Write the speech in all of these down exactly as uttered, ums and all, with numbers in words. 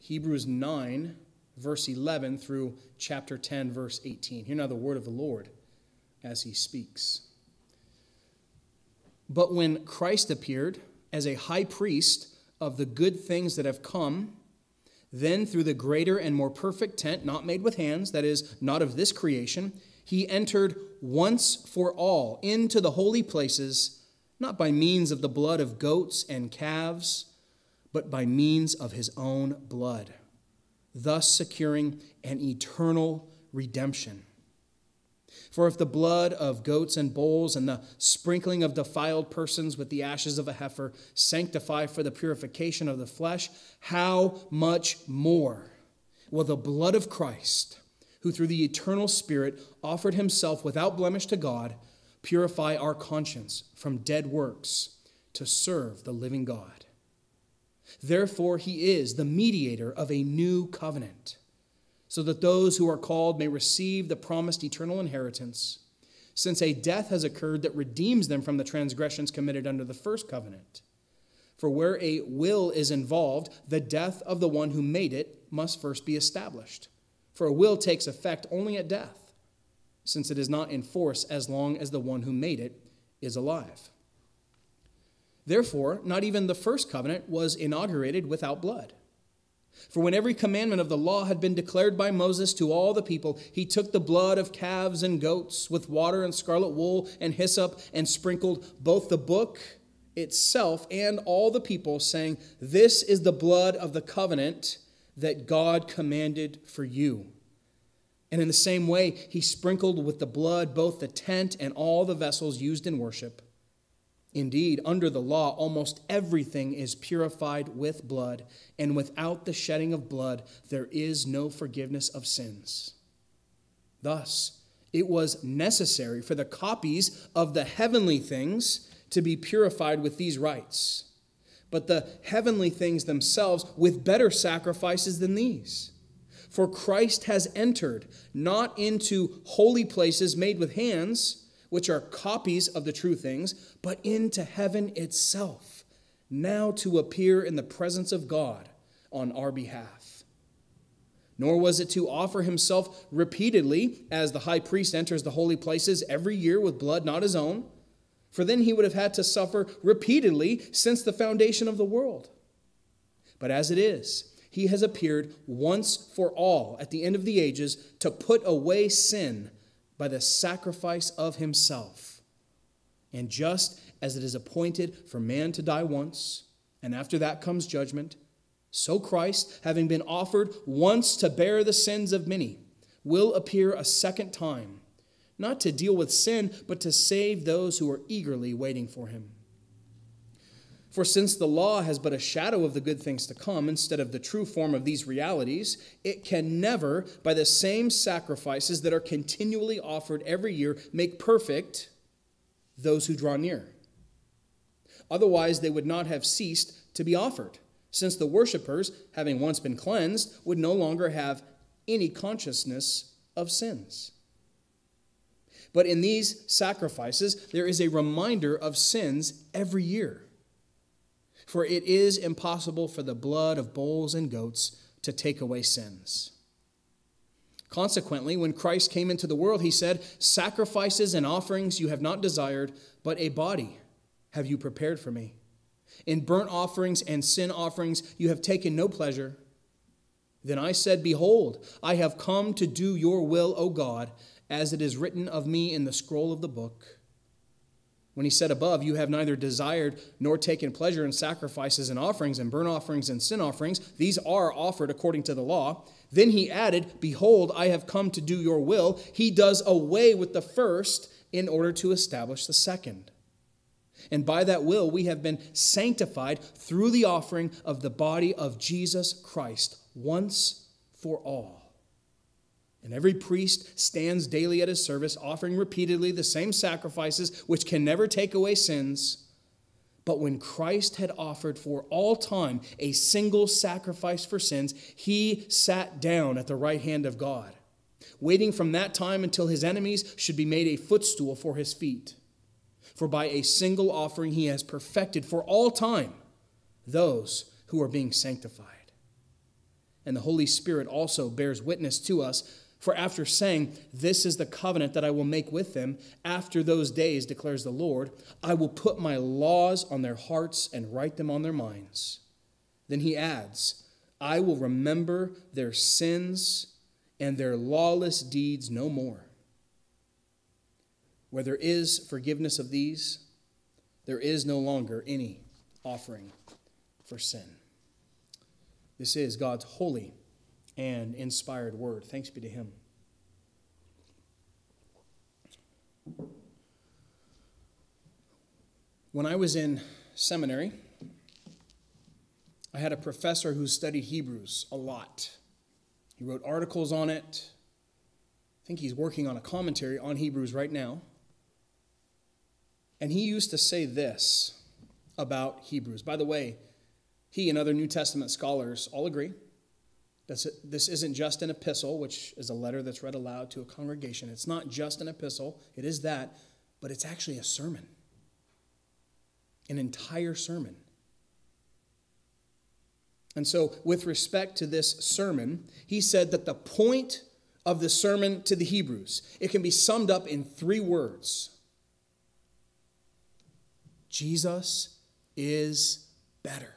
Hebrews nine, verse eleven through chapter ten, verse eighteen. Hear now the word of the Lord as he speaks. But when Christ appeared as a high priest of the good things that have come, then through the greater and more perfect tent, not made with hands, that is, not of this creation, he entered once for all into the holy places, not by means of the blood of goats and calves, but by means of his own blood, thus securing an eternal redemption. For if the blood of goats and bulls and the sprinkling of defiled persons with the ashes of a heifer sanctify for the purification of the flesh, how much more will the blood of Christ, who through the eternal Spirit offered himself without blemish to God, purify our conscience from dead works to serve the living God? Therefore, he is the mediator of a new covenant, so that those who are called may receive the promised eternal inheritance, since a death has occurred that redeems them from the transgressions committed under the first covenant. For where a will is involved, the death of the one who made it must first be established. For a will takes effect only at death, since it is not in force as long as the one who made it is alive. Therefore, not even the first covenant was inaugurated without blood. For when every commandment of the law had been declared by Moses to all the people, he took the blood of calves and goats with water and scarlet wool and hyssop and sprinkled both the book itself and all the people, saying, "This is the blood of the covenant that God commanded for you." And in the same way, he sprinkled with the blood both the tent and all the vessels used in worship. Indeed, under the law, almost everything is purified with blood, and without the shedding of blood, there is no forgiveness of sins. Thus, it was necessary for the copies of the heavenly things to be purified with these rites, but the heavenly things themselves with better sacrifices than these. For Christ has entered not into holy places made with hands, which are copies of the true things, but into heaven itself, now to appear in the presence of God on our behalf. Nor was it to offer himself repeatedly, as the high priest enters the holy places every year with blood not his own, for then he would have had to suffer repeatedly since the foundation of the world. But as it is, he has appeared once for all at the end of the ages to put away sin by the sacrifice of himself. And just as it is appointed for man to die once, and after that comes judgment, so Christ, having been offered once to bear the sins of many, will appear a second time, not to deal with sin, but to save those who are eagerly waiting for him. For since the law has but a shadow of the good things to come instead of the true form of these realities, it can never, by the same sacrifices that are continually offered every year, make perfect those who draw near. Otherwise, they would not have ceased to be offered, since the worshipers, having once been cleansed, would no longer have any consciousness of sins. But in these sacrifices, there is a reminder of sins every year. For it is impossible for the blood of bulls and goats to take away sins. Consequently, when Christ came into the world, he said, "Sacrifices and offerings you have not desired, but a body have you prepared for me. In burnt offerings and sin offerings you have taken no pleasure." Then I said, "Behold, I have come to do your will, O God, as it is written of me in the scroll of the book." When he said above, "You have neither desired nor taken pleasure in sacrifices and offerings and burnt offerings and sin offerings," these are offered according to the law. Then he added, "Behold, I have come to do your will." He does away with the first in order to establish the second. And by that will we have been sanctified through the offering of the body of Jesus Christ once for all. And every priest stands daily at his service, offering repeatedly the same sacrifices which can never take away sins. But when Christ had offered for all time a single sacrifice for sins, he sat down at the right hand of God, waiting from that time until his enemies should be made a footstool for his feet. For by a single offering he has perfected for all time those who are being sanctified. And the Holy Spirit also bears witness to us. For after saying, this is the covenant that I will make with them, after those days, declares the Lord, I will put my laws on their hearts and write them on their minds. Then he adds, I will remember their sins and their lawless deeds no more. Where there is forgiveness of these, there is no longer any offering for sin. This is God's holy and inspired word. Thanks be to him. When I was in seminary, I had a professor who studied Hebrews a lot. He wrote articles on it. I think he's working on a commentary on Hebrews right now. And he used to say this about Hebrews. By the way, he and other New Testament scholars all agree. This isn't just an epistle, which is a letter that's read aloud to a congregation. It's not just an epistle. It is that, but it's actually a sermon. An entire sermon. And so, with respect to this sermon, he said that the point of the sermon to the Hebrews, it can be summed up in three words. Jesus is better.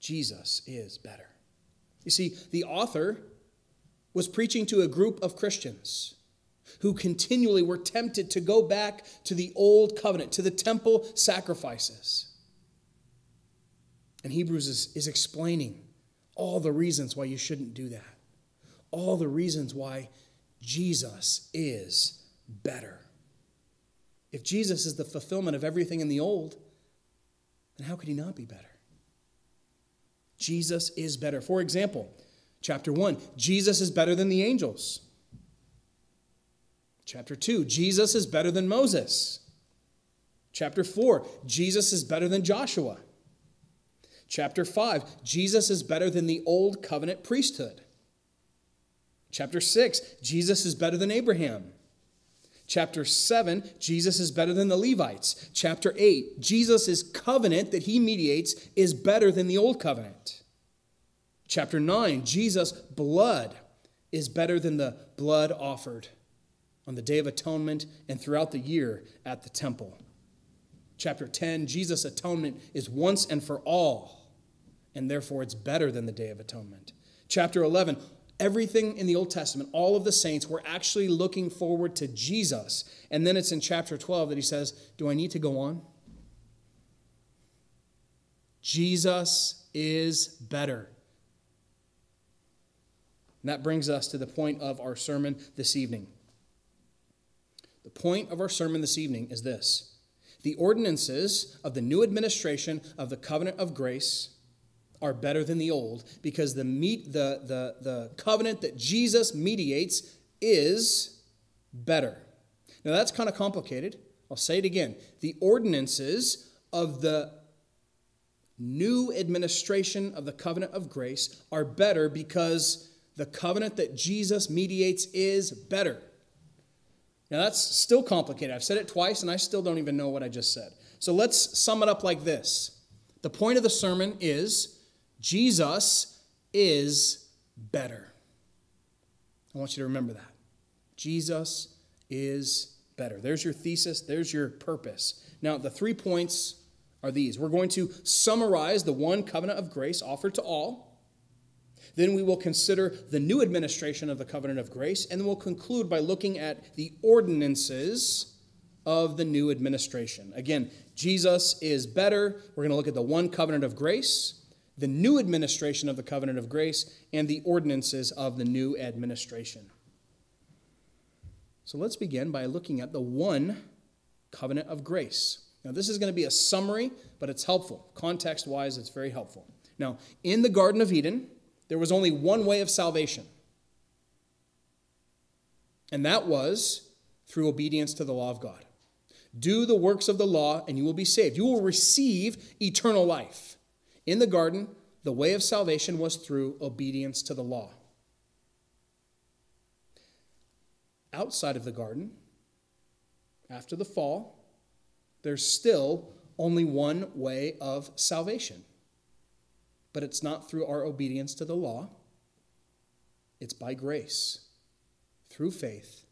Jesus is better. You see, the author was preaching to a group of Christians who continually were tempted to go back to the old covenant, to the temple sacrifices. And Hebrews is, is explaining all the reasons why you shouldn't do that. All the reasons why Jesus is better. If Jesus is the fulfillment of everything in the old, then how could he not be better? Jesus is better. For example, chapter one, Jesus is better than the angels. Chapter two, Jesus is better than Moses. Chapter four, Jesus is better than Joshua. Chapter five, Jesus is better than the old covenant priesthood. Chapter six, Jesus is better than Abraham. Chapter seven, Jesus is better than the Levites. Chapter eight, Jesus' covenant that he mediates is better than the old covenant. Chapter nine, Jesus' blood is better than the blood offered on the Day of Atonement and throughout the year at the temple. Chapter ten, Jesus' atonement is once and for all, and therefore it's better than the Day of Atonement. Chapter eleven, everything in the Old Testament, all of the saints were actually looking forward to Jesus. And then it's in chapter twelve that he says, do I need to go on? Jesus is better. And that brings us to the point of our sermon this evening. The point of our sermon this evening is this. The ordinances of the new administration of the covenant of grace are better than the old because the, meet, the, the, the covenant that Jesus mediates is better. Now, that's kind of complicated. I'll say it again. The ordinances of the new administration of the covenant of grace are better because the covenant that Jesus mediates is better. Now, that's still complicated. I've said it twice, and I still don't even know what I just said. So let's sum it up like this. The point of the sermon is Jesus is better. I want you to remember that. Jesus is better. There's your thesis. There's your purpose. Now, the three points are these. We're going to summarize the one covenant of grace offered to all. Then we will consider the new administration of the covenant of grace, and then we'll conclude by looking at the ordinances of the new administration. Again, Jesus is better. We're going to look at the one covenant of grace, the new administration of the covenant of grace, and the ordinances of the new administration. So let's begin by looking at the one covenant of grace. Now, this is going to be a summary, but it's helpful. Context-wise, it's very helpful. Now, in the Garden of Eden, there was only one way of salvation. And that was through obedience to the law of God. Do the works of the law and you will be saved. You will receive eternal life. In the garden, the way of salvation was through obedience to the law. Outside of the garden, after the fall, there's still only one way of salvation. but it's not through our obedience to the law. It's by grace, through faith,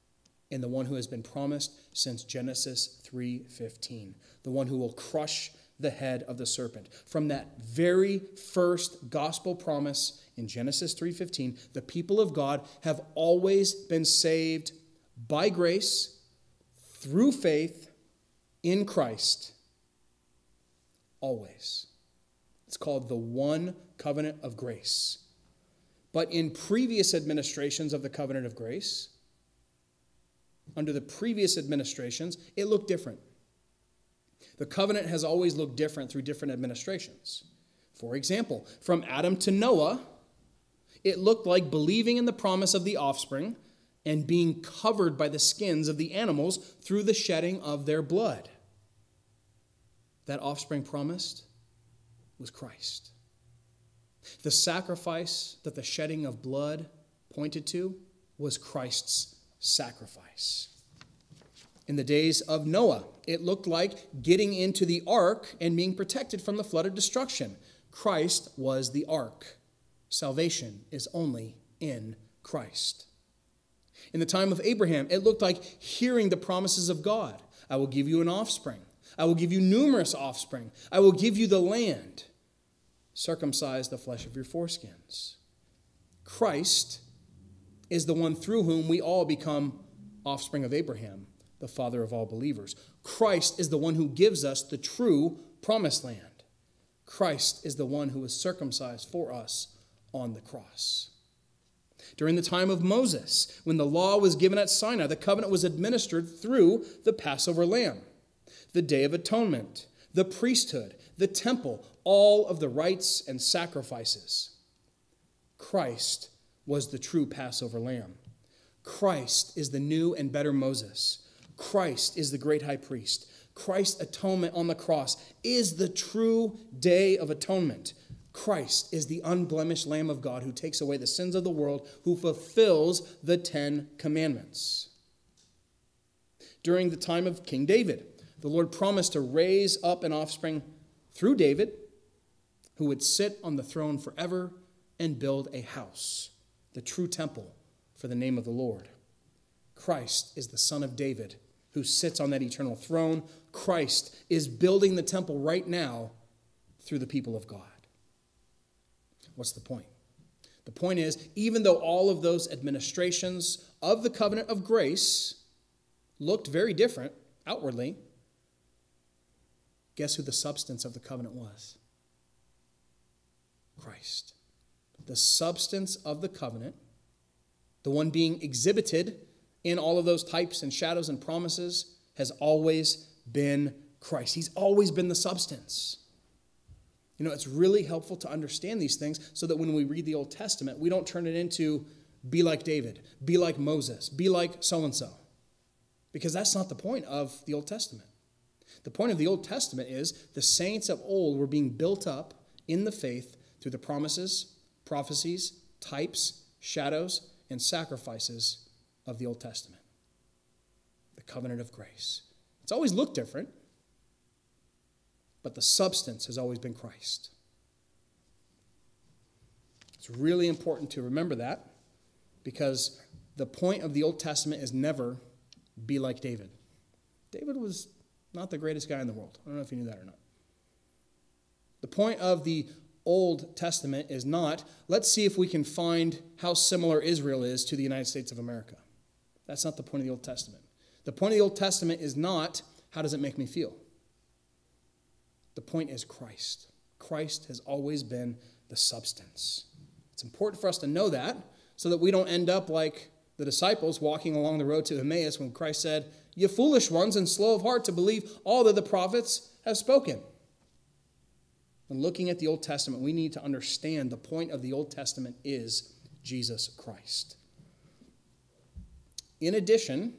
in the one who has been promised since Genesis three fifteen, the one who will crush the head of the serpent. From that very first gospel promise in Genesis three fifteen, the people of God have always been saved by grace, through faith, in Christ. Always. It's called the one covenant of grace. But in previous administrations of the covenant of grace, under the previous administrations, it looked different. The covenant has always looked different through different administrations. For example, from Adam to Noah, it looked like believing in the promise of the offspring and being covered by the skins of the animals through the shedding of their blood. That offspring promised was Christ. The sacrifice that the shedding of blood pointed to was Christ's sacrifice. In the days of Noah, it looked like getting into the ark and being protected from the flood of destruction. Christ was the ark. Salvation is only in Christ. In the time of Abraham, it looked like hearing the promises of God. I will give you an offspring. I will give you numerous offspring. I will give you the land. Circumcise the flesh of your foreskins. Christ is the one through whom we all become offspring of Abraham, the father of all believers. Christ is the one who gives us the true promised land. Christ is the one who was circumcised for us on the cross. During the time of Moses, when the law was given at Sinai, the covenant was administered through the Passover lamb, the Day of Atonement, the priesthood, the temple, all of the rites and sacrifices. Christ was the true Passover lamb. Christ is the new and better Moses. Christ is the great high priest. Christ's atonement on the cross is the true Day of Atonement. Christ is the unblemished Lamb of God who takes away the sins of the world, who fulfills the Ten Commandments. During the time of King David, the Lord promised to raise up an offspring through David who would sit on the throne forever and build a house, the true temple for the name of the Lord. Christ is the Son of David who sits on that eternal throne. Christ is building the temple right now through the people of God. What's the point? The point is, even though all of those administrations of the covenant of grace looked very different outwardly, guess who the substance of the covenant was? Christ. The substance of the covenant, the one being exhibited in all of those types and shadows and promises, has always been Christ. He's always been the substance. You know, it's really helpful to understand these things so that when we read the Old Testament, we don't turn it into be like David, be like Moses, be like so-and-so. Because that's not the point of the Old Testament. The point of the Old Testament is the saints of old were being built up in the faith through the promises, prophecies, types, shadows, and sacrifices of the Old Testament. The covenant of grace. It's always looked different, but the substance has always been Christ. It's really important to remember that, because the point of the Old Testament is never be like David. David was not the greatest guy in the world. I don't know if you knew that or not. The point of the Old Testament is not, let's see if we can find how similar Israel is to the United States of America. That's not the point of the Old Testament. The point of the Old Testament is not, how does it make me feel? The point is Christ. Christ has always been the substance. It's important for us to know that so that we don't end up like the disciples walking along the road to Emmaus when Christ said, "You foolish ones and slow of heart to believe all that the prophets have spoken." When looking at the Old Testament, we need to understand the point of the Old Testament is Jesus Christ. In addition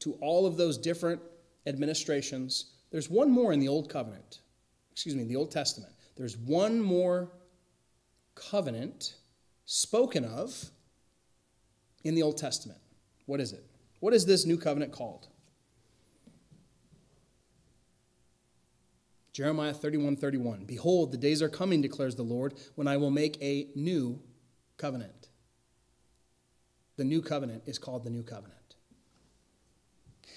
to all of those different administrations, there's one more in the Old Covenant. Excuse me, the Old Testament. There's one more covenant spoken of in the Old Testament. What is it? What is this new covenant called? Jeremiah thirty-one thirty-one. Behold, the days are coming, declares the Lord, when I will make a new covenant. The new covenant is called the new covenant.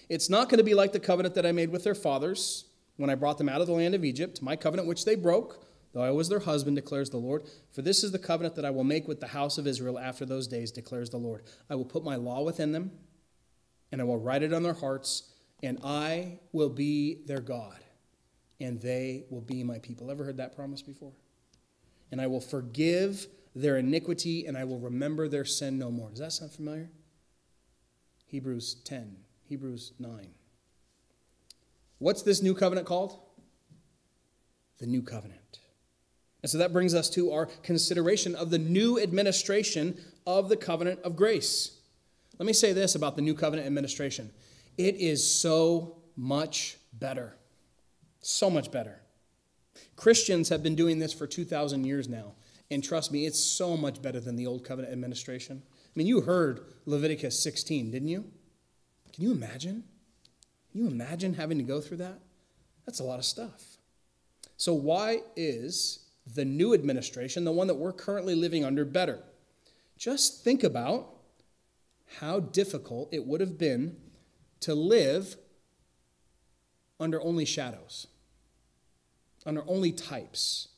It's not going to be like the covenant that I made with their fathers when I brought them out of the land of Egypt, my covenant which they broke, though I was their husband, declares the Lord. For this is the covenant that I will make with the house of Israel after those days, declares the Lord. I will put my law within them, and I will write it on their hearts, and I will be their God, and they will be my people. Ever heard that promise before? And I will forgive their iniquity, and I will remember their sin no more. Does that sound familiar? Hebrews ten. Hebrews nine. What's this new covenant called? The new covenant. And so that brings us to our consideration of the new administration of the covenant of grace. Let me say this about the new covenant administration. It is so much better. So much better. Christians have been doing this for two thousand years now. And trust me, it's so much better than the old covenant administration. I mean, you heard Leviticus sixteen, didn't you? Can you imagine? Can you imagine having to go through that? That's a lot of stuff. So why is the new administration, the one that we're currently living under, better? Just think about how difficult it would have been to live under only shadows, under only types.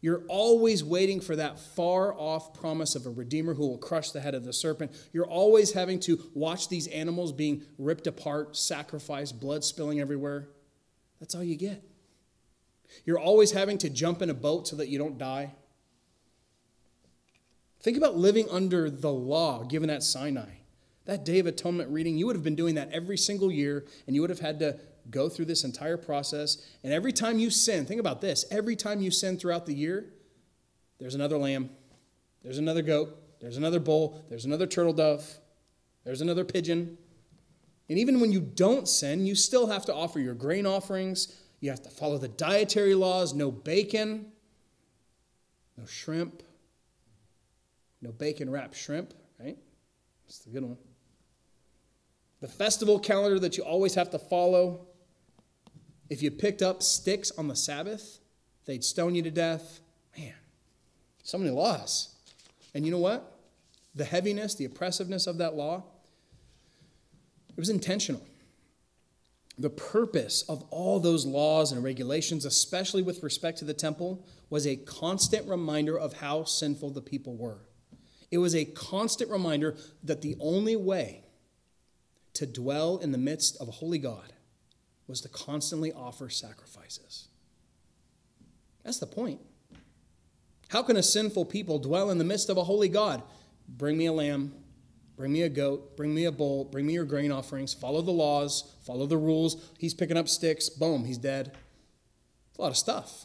You're always waiting for that far-off promise of a Redeemer who will crush the head of the serpent. You're always having to watch these animals being ripped apart, sacrificed, blood spilling everywhere. That's all you get. You're always having to jump in a boat so that you don't die. Think about living under the law given at Sinai. That Day of Atonement reading, you would have been doing that every single year, and you would have had to go through this entire process. And every time you sin, think about this, every time you sin throughout the year, there's another lamb, there's another goat, there's another bull, there's another turtle dove, there's another pigeon. And even when you don't sin, you still have to offer your grain offerings. You have to follow the dietary laws, no bacon, no shrimp, no bacon-wrapped shrimp, right? That's the good one. The festival calendar that you always have to follow. If you picked up sticks on the Sabbath, they'd stone you to death. Man, so many laws. And you know what? The heaviness, the oppressiveness of that law, it was intentional. The purpose of all those laws and regulations, especially with respect to the temple, was a constant reminder of how sinful the people were. It was a constant reminder that the only way to dwell in the midst of a holy God was to constantly offer sacrifices. That's the point. How can a sinful people dwell in the midst of a holy God? Bring me a lamb, bring me a goat, bring me a bull, bring me your grain offerings, follow the laws, follow the rules. He's picking up sticks, boom, he's dead. It's a lot of stuff.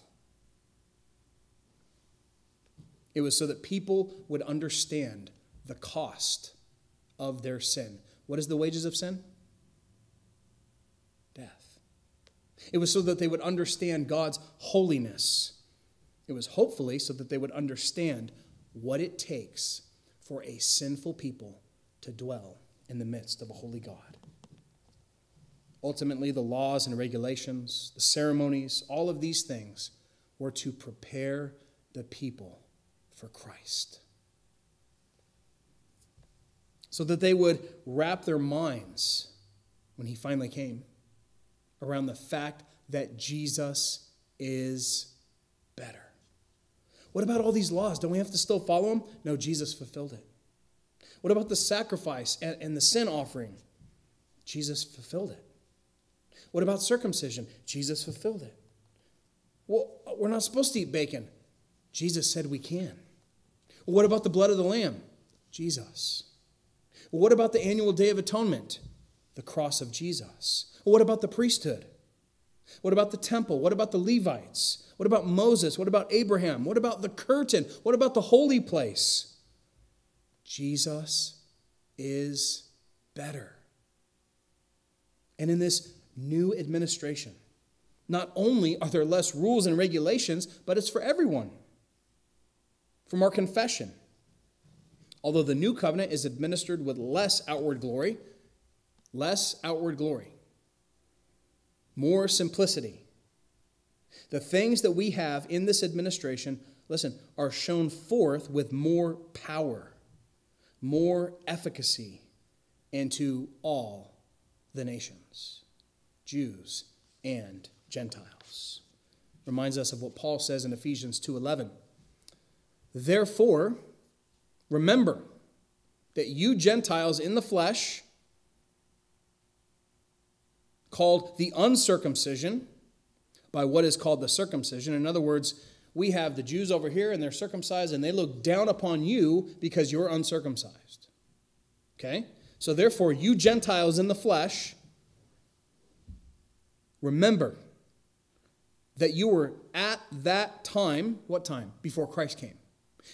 It was so that people would understand the cost of their sin. What is the wages of sin? Death. It was so that they would understand God's holiness. It was hopefully so that they would understand what it takes for a sinful people to dwell in the midst of a holy God. Ultimately, the laws and regulations, the ceremonies, all of these things were to prepare the people for Christ, so that they would wrap their minds, when he finally came, around the fact that Jesus is better. What about all these laws? Don't we have to still follow them? No, Jesus fulfilled it. What about the sacrifice and, and the sin offering? Jesus fulfilled it. What about circumcision? Jesus fulfilled it. Well, we're not supposed to eat bacon. Jesus said we can. Well, what about the blood of the lamb? Jesus. What about the annual Day of Atonement? The cross of Jesus. What about the priesthood? What about the temple? What about the Levites? What about Moses? What about Abraham? What about the curtain? What about the holy place? Jesus is better. And in this new administration, not only are there less rules and regulations, but it's for everyone. From our confession, although the new covenant is administered with less outward glory, less outward glory, more simplicity. The things that we have in this administration, listen, are shown forth with more power, more efficacy, and to all the nations, Jews and Gentiles. Reminds us of what Paul says in Ephesians two eleven. Therefore, remember that you Gentiles in the flesh, called the uncircumcision, by what is called the circumcision. In other words, we have the Jews over here and they're circumcised and they look down upon you because you're uncircumcised. Okay? So therefore, you Gentiles in the flesh, remember that you were at that time, what time? Before Christ came.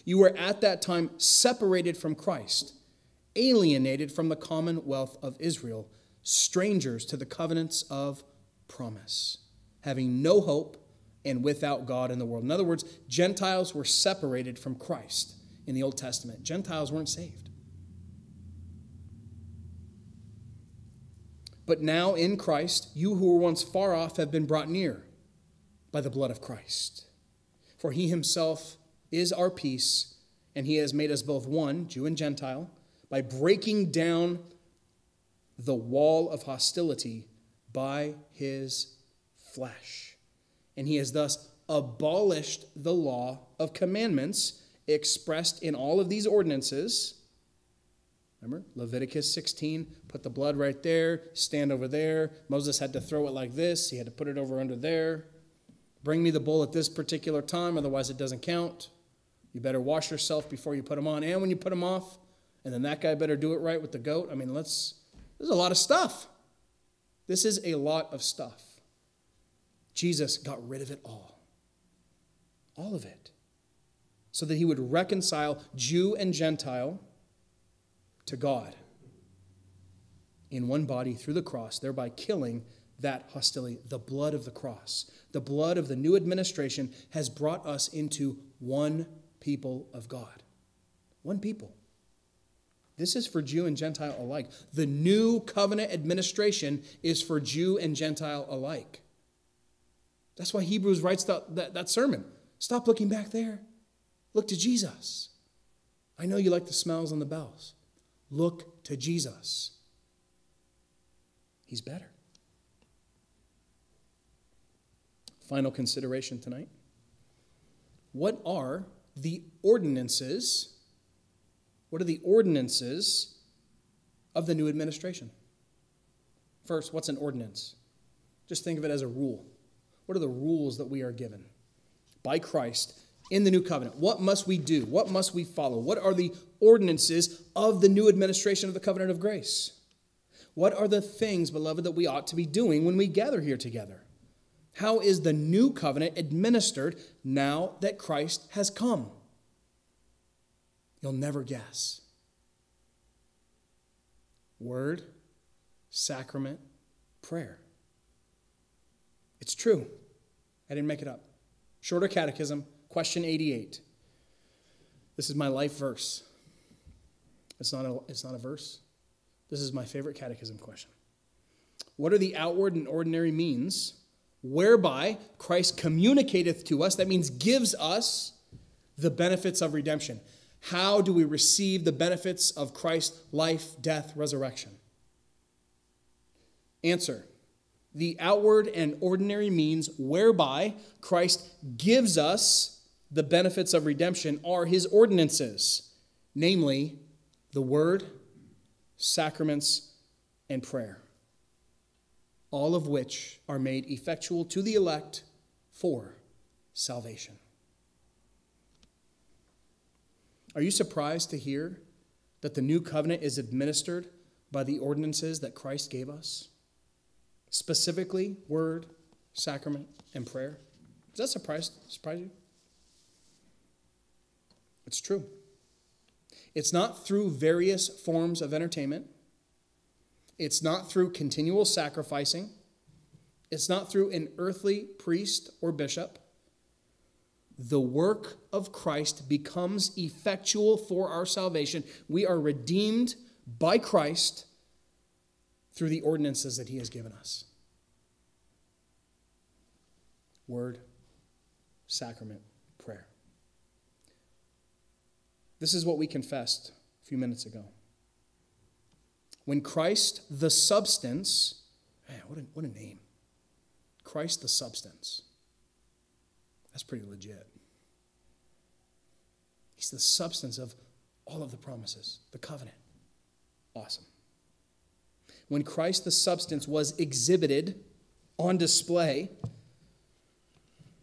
You were at that time separated from Christ, alienated from the commonwealth of Israel, strangers to the covenants of promise, having no hope and without God in the world. In other words, Gentiles were separated from Christ in the Old Testament. Gentiles weren't saved. But now in Christ, you who were once far off have been brought near by the blood of Christ. For he himself is our peace, and he has made us both one, Jew and Gentile, by breaking down the wall of hostility by his flesh. And he has thus abolished the law of commandments expressed in all of these ordinances. Remember, Leviticus sixteen, put the blood right there, stand over there. Moses had to throw it like this. He had to put it over under there. Bring me the bull at this particular time, otherwise it doesn't count. You better wash yourself before you put them on, and when you put them off, and then that guy better do it right with the goat. I mean, let's, there's a lot of stuff. This is a lot of stuff. Jesus got rid of it all. All of it. So that he would reconcile Jew and Gentile to God in one body through the cross, thereby killing that hostility. The blood of the cross, the blood of the new administration has brought us into one people of God. One people. This is for Jew and Gentile alike. The new covenant administration is for Jew and Gentile alike. That's why Hebrews writes that, that, that sermon. Stop looking back there. Look to Jesus. I know you like the smells and the bells. Look to Jesus. He's better. Final consideration tonight. What are the ordinances? What are the ordinances of the new administration? First, what's an ordinance? Just think of it as a rule. What are the rules that we are given by Christ in the new covenant? What must we do? What must we follow? What are the ordinances of the new administration of the covenant of grace? What are the things, beloved, that we ought to be doing when we gather here together? How is the new covenant administered now that Christ has come? You'll never guess. Word, sacrament, prayer. It's true. I didn't make it up. Shorter Catechism, question eighty-eight. This is my life verse. It's not a, it's not a verse. This is my favorite catechism question. What are the outward and ordinary means whereby Christ communicateth to us? That means gives us the benefits of redemption. How do we receive the benefits of Christ's life, death, resurrection? Answer. The outward and ordinary means whereby Christ gives us the benefits of redemption are his ordinances, namely the word, sacraments, and prayer, all of which are made effectual to the elect for salvation. Are you surprised to hear that the new covenant is administered by the ordinances that Christ gave us? Specifically, word, sacrament, and prayer. Does that surprise, surprise you? It's true. It's not through various forms of entertainment. It's not through continual sacrificing. It's not through an earthly priest or bishop. The work of Christ becomes effectual for our salvation. We are redeemed by Christ through the ordinances that he has given us. Word, sacrament prayer. This is what we confessed a few minutes ago. When Christ the substance, man, what a, what a name. Christ the substance. That's pretty legit. He's the substance of all of the promises, the covenant. Awesome. When Christ the substance was exhibited on display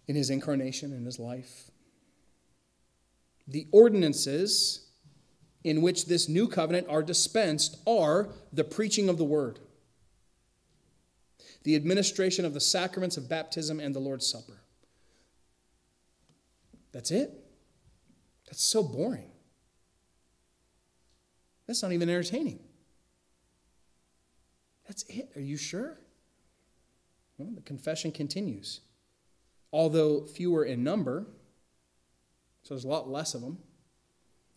in his incarnation, in his life, the ordinances in which this new covenant are dispensed are the preaching of the word, the administration of the sacraments of baptism and the Lord's Supper. That's it. That's so boring. That's not even entertaining. That's it. Are you sure? Well, the confession continues. Although fewer in number, so there's a lot less of them,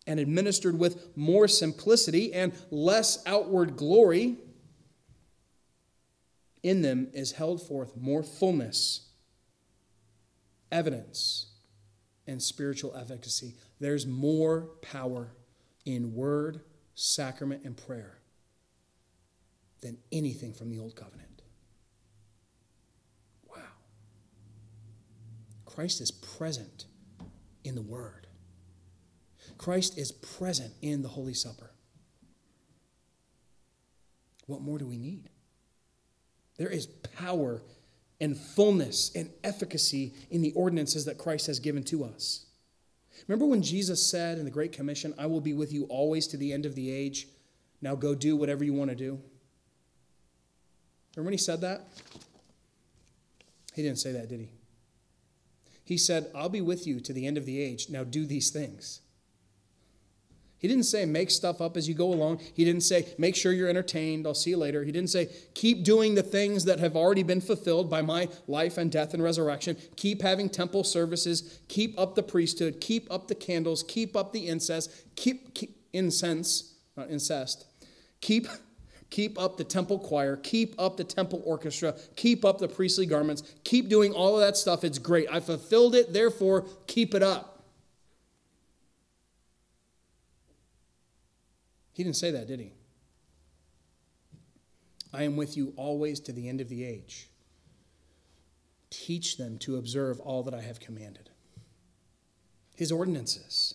and administered with more simplicity and less outward glory, in them is held forth more fullness, evidence, and spiritual efficacy. There's more power in word, sacrament, and prayer than anything from the old covenant. Wow. Christ is present in the word. Christ is present in the Holy Supper. What more do we need? There is power and fullness and efficacy in the ordinances that Christ has given to us. Remember when Jesus said in the Great Commission, "I will be with you always to the end of the age. Now go do whatever you want to do." Remember when he said that? He didn't say that, did he? He said, "I'll be with you to the end of the age. Now do these things." He didn't say, make stuff up as you go along. He didn't say, make sure you're entertained. I'll see you later. He didn't say, keep doing the things that have already been fulfilled by my life and death and resurrection. Keep having temple services. Keep up the priesthood. Keep up the candles. Keep up the incense. Keep, keep incense, not incest. Keep, keep up the temple choir. Keep up the temple orchestra. Keep up the priestly garments. Keep doing all of that stuff. It's great. I fulfilled it. Therefore, keep it up. He didn't say that, did he? I am with you always to the end of the age. Teach them to observe all that I have commanded. His ordinances.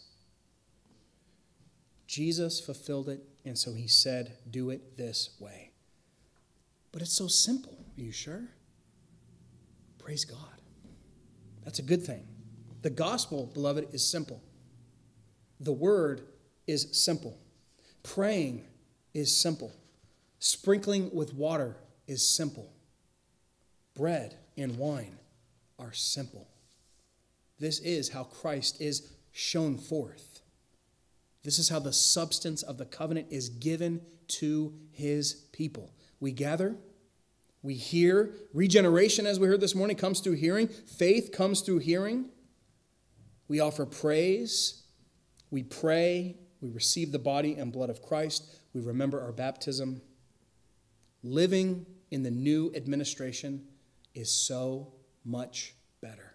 Jesus fulfilled it, and so he said, do it this way. But it's so simple. Are you sure? Praise God. That's a good thing. The gospel, beloved, is simple. The word is simple. Praying is simple. Sprinkling with water is simple. Bread and wine are simple. This is how Christ is shown forth. This is how the substance of the covenant is given to his people. We gather, we hear. Regeneration, as we heard this morning, comes through hearing. Faith comes through hearing. We offer praise. We pray. We receive the body and blood of Christ. We remember our baptism. Living in the new administration is so much better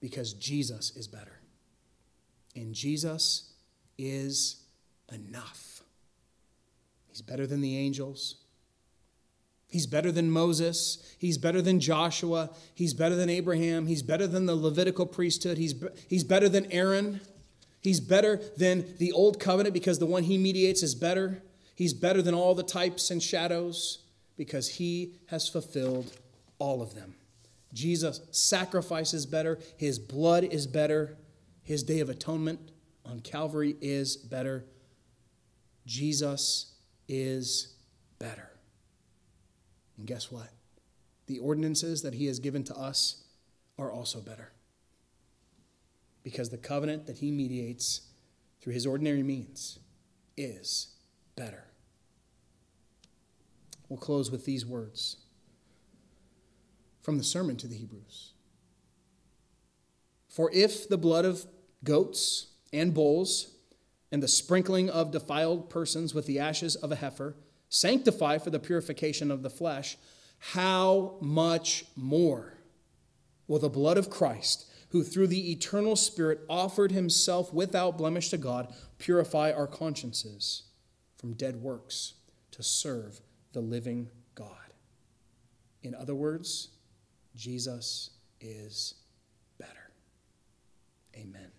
because Jesus is better. And Jesus is enough. He's better than the angels. He's better than Moses. He's better than Joshua. He's better than Abraham. He's better than the Levitical priesthood. He's, be- he's better than Aaron. He's better than the old covenant because the one he mediates is better. He's better than all the types and shadows because he has fulfilled all of them. Jesus' sacrifice is better. His blood is better. His day of atonement on Calvary is better. Jesus is better. And guess what? The ordinances that he has given to us are also better. Because the covenant that he mediates through his ordinary means is better. We'll close with these words from the sermon to the Hebrews. For if the blood of goats and bulls and the sprinkling of defiled persons with the ashes of a heifer sanctify for the purification of the flesh, how much more Well, the blood of Christ, who through the eternal Spirit offered himself without blemish to God, purify our consciences from dead works to serve the living God. In other words, Jesus is better. Amen.